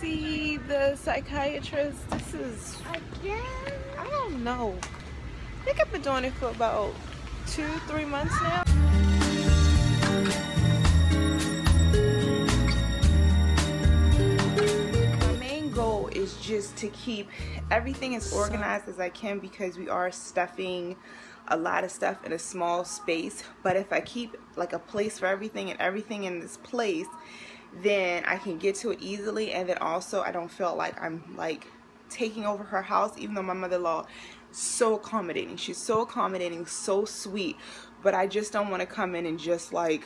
see the psychiatrist. This is, again? I don't know. I think I've been doing it for about 2-3 months now. My main goal is just to keep everything as organized as I can, because we are stuffing a lot of stuff in a small space. But if I keep like a place for everything and everything in this place, then I can get to it easily. And then also I don't feel like I'm like taking over her house, even though my mother-in-law is so accommodating. She's so accommodating, so sweet, but I just don't want to come in and just like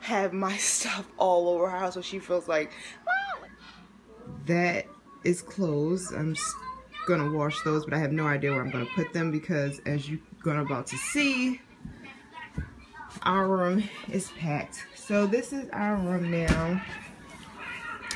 have my stuff all over her house where she feels like, ah! That is clothes. I'm gonna wash those, but I have no idea where I'm gonna put them, because as you're about to see, our room is packed. So this is our room now.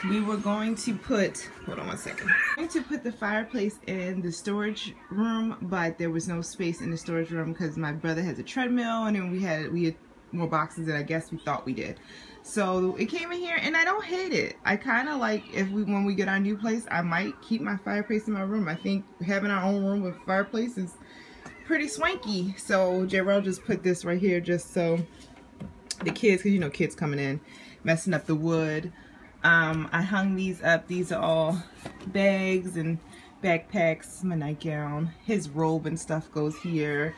We were going to put, hold on one second, we were going to put the fireplace in the storage room, but there was no space in the storage room because my brother has a treadmill, and then we had more boxes than I guess we thought we did. So it came in here, and I don't hate it. I kind of like, when we get our new place, I might keep my fireplace in my room. I think having our own room with a fireplace is pretty swanky. So Jarrell just put this right here just so the kids, because you know kids coming in, messing up the wood. I hung these up. These are all bags and backpacks, my nightgown, his robe and stuff goes here.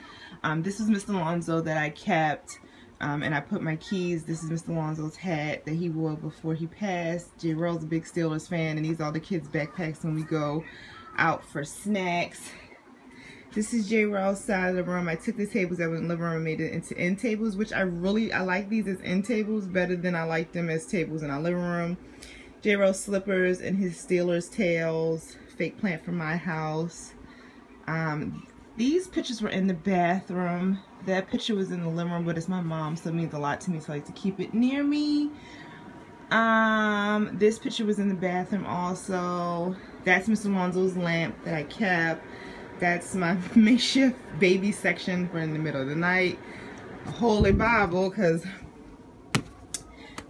This is Mr. Alonzo that I kept, and I put my keys. This is Mr. Alonzo's hat that he wore before he passed. Jarrell's a big Steelers fan, and these are all the kids' backpacks when we go out for snacks. This is Jarrell's side of the room. I took the tables that was in the living room and made it into end tables, which I like these as end tables better than I like them as tables in our living room. Jarrell's slippers and his Steelers tails, fake plant from my house. These pictures were in the bathroom. That picture was in the living room, but it's my mom, so it means a lot to me, so I like to keep it near me. This picture was in the bathroom also. That's Mr. Alonzo's lamp that I kept. That's my makeshift baby section for in the middle of the night. A holy Bible, because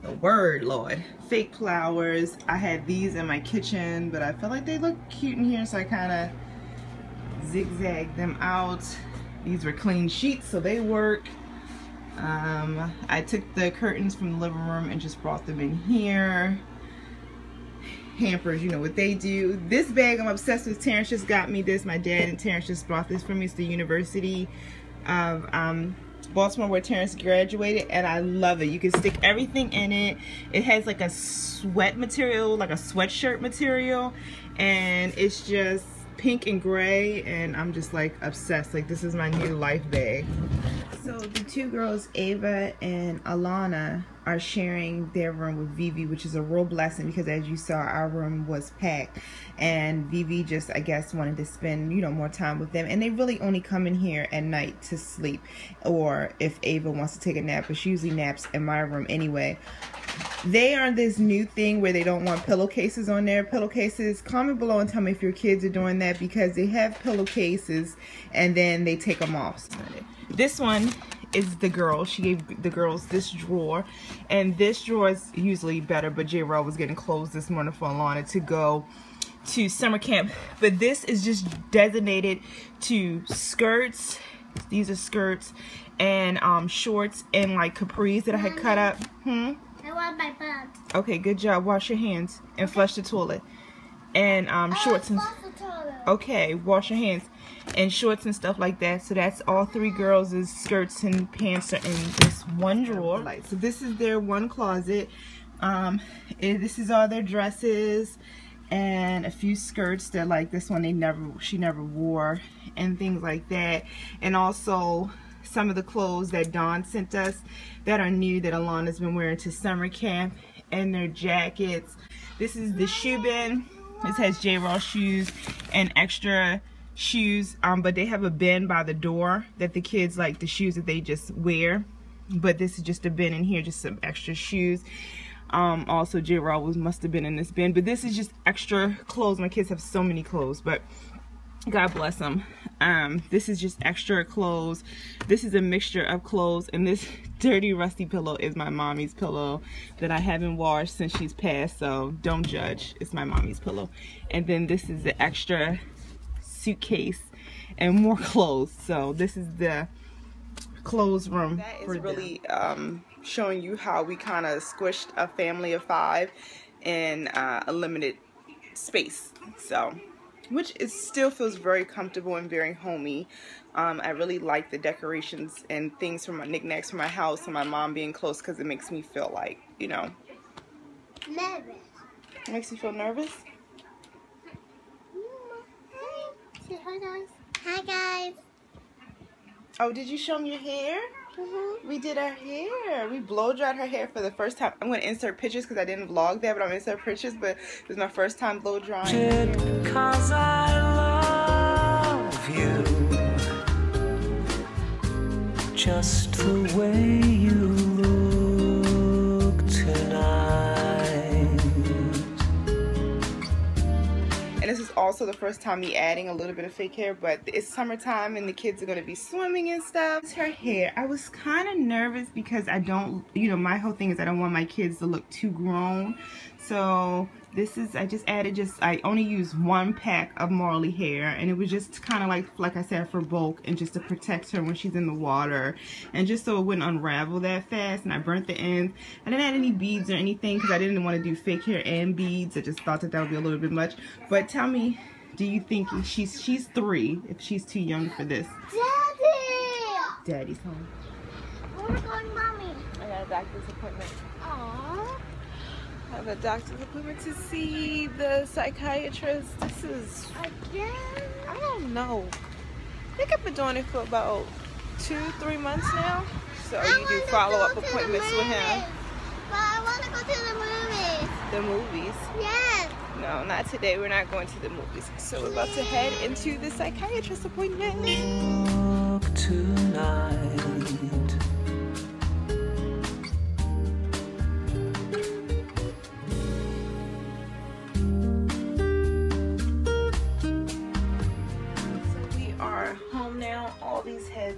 the word, Lord. Fake flowers. I had these in my kitchen, but I felt like they look cute in here, so I kind of zigzagged them out. These were clean sheets, so they work. I took the curtains from the living room and just brought them in here. Pampers, you know what they do. This bag I'm obsessed with. Terrence just got me this. My dad and Terrence just brought this for me. It's the University of Baltimore, where Terrence graduated, and I love it. You can stick everything in it. It has like a sweat material, like a sweatshirt material, and it's just pink and gray, and I'm just like obsessed. Like, this is my new life bag. So the two girls, Ava and Alana, are sharing their room with Vivi, which is a real blessing, because as you saw, our room was packed, and Vivi just, I guess, wanted to spend, you know, more time with them, and they really only come in here at night to sleep, or if Ava wants to take a nap, but she usually naps in my room anyway. They are this new thing where they don't want pillowcases on their pillowcases. Comment below and tell me if your kids are doing that, because they have pillowcases and then they take them off. This one is the girl. She gave the girls this drawer, and this drawer is usually better, but Jarrell was getting clothes this morning for Alana to go to summer camp. But this is just designated to skirts. These are skirts and shorts and like capris that I had cut up. I want my butt. Okay, good job. Wash your hands and flush the toilet. And shorts and okay, wash your hands and shorts and stuff like that. So that's all three girls' skirts and pants are in this one drawer. So this is their one closet. This is all their dresses and a few skirts that, like this one, she never wore, and things like that. And also some of the clothes that Dawn sent us that are new that Alana's been wearing to summer camp, and their jackets. This is the shoe bin. This has Jarrell shoes and extra shoes, but they have a bin by the door that the kids like the shoes that they just wear, but this is just a bin in here, just some extra shoes. Also Jarrell must have been in this bin, but this is just extra clothes. My kids have so many clothes, but God bless them. This is just extra clothes. This is a mixture of clothes, and this dirty rusty pillow is my mommy's pillow that I haven't washed since she's passed, so don't judge, it's my mommy's pillow. And then this is the extra suitcase and more clothes. So this is the clothes room. That is really showing you how we kind of squished a family of 5 in a limited space, so which is still feels very comfortable and very homey. I really like the decorations and things from my knickknacks from my house and my mom being close, because it makes me feel like, you know, nervous. It makes you feel nervous. Say hi, guys. Hi, guys. Oh, did you show them your hair? Mm-hmm. We did our hair. We blow dried her hair for the first time. I'm going to insert pictures because I didn't vlog that, but I'm going to insert pictures. But it was my first time blow drying. Because I love you, just the way you look tonight. And this is also the first time me adding a little bit of fake hair, but it's summertime and the kids are going to be swimming and stuff. It's her hair. I was kind of nervous because I don't, you know, my whole thing is I don't want my kids to look too grown. So this is, I just added I only used 1 pack of Marley hair, and it was just kind of like I said, for bulk and just to protect her when she's in the water and just so it wouldn't unravel that fast. And I burnt the ends. I didn't add any beads or anything because I didn't want to do fake hair and beads. I just thought that that would be a little bit much. But tell me, do you think she's 3, if she's too young for this? Daddy! Daddy's home. Where we going, Mommy? I got a doctor's appointment. Aww. I have a doctor's appointment to see the psychiatrist. This is... Again? I don't know. I think I've been doing it for about 2-3 months now. So you do follow-up appointments with him. But I want to go to the movies. The movies? Yes. No, not today. We're not going to the movies. So we're about to head into the psychiatrist appointment. Look tonight.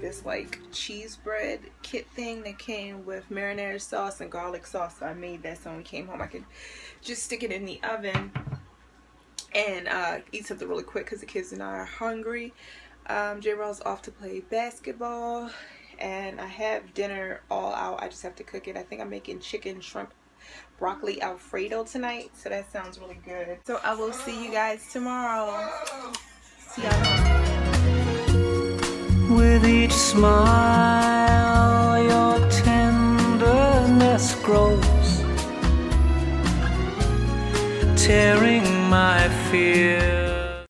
This like cheese bread kit thing that came with marinara sauce and garlic sauce. So I made that so when we came home I could just stick it in the oven and eat something really quick because the kids and I are hungry. J-Roll's off to play basketball and I have dinner all out. I just have to cook it. I think I'm making chicken shrimp broccoli alfredo tonight, so that sounds really good. So I will see you guys tomorrow. See y'all. With each smile, your tenderness grows, tearing my fear.